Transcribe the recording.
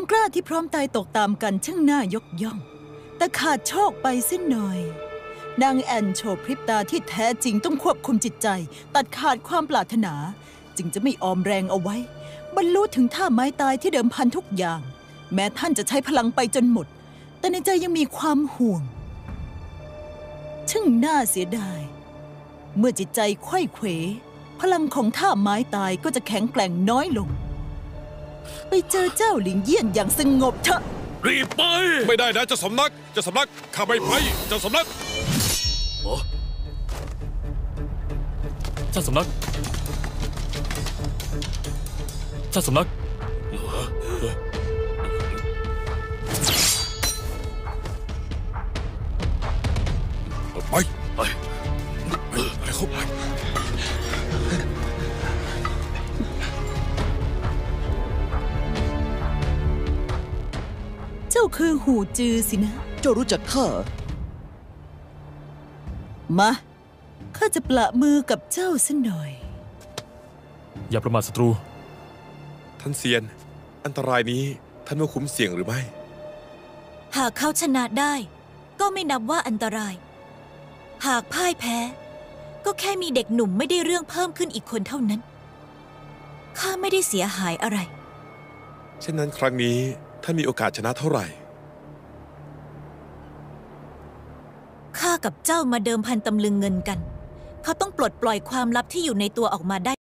ความกล้าที่พร้อมตายตกตามกันช่างน่ายกย่องแต่ขาดโชคไปสิ้นหน่อยนางแอนโชว์พริบตาที่แท้จริงต้องควบคุมจิตใจตัดขาดความปรารถนาจึงจะไม่ออมแรงเอาไว้บรรลุถึงท่าไม้ตายที่เดิมพันทุกอย่างแม้ท่านจะใช้พลังไปจนหมดแต่ในใจยังมีความห่วงช่างน่าเสียดายเมื่อจิตใจไขว้เขวพลังของท่าไม้ตายก็จะแข็งแกร่งน้อยลงไปเจอเจ้าหลิงเยี่ยนอย่างสงบเถอะรีบไปไม่ได้นะเจ้าสำนักเจ้าสำนักข้าไม่ไปเจ้าสำนักเจ้าสำนักเจ้าสำนักไปเข้าไปเจ้าคือหูจือสินะเจ้ารู้จักข้ามาข้าจะประมือกับเจ้าสักหน่อยอย่าประมาทศัตรูท่านเซียนอันตรายนี้ท่านว่าคุ้มเสี่ยงหรือไม่หากเขาชนะได้ก็ไม่นับว่าอันตรายหากพ่ายแพ้ก็แค่มีเด็กหนุ่มไม่ได้เรื่องเพิ่มขึ้นอีกคนเท่านั้นข้าไม่ได้เสียหายอะไรเช่นนั้นครั้งนี้ท่านมีโอกาสชนะเท่าไหร่ข้ากับเจ้ามาเดิมพันตำลึงเงินกันเขาต้องปลดปล่อยความลับที่อยู่ในตัวออกมาได้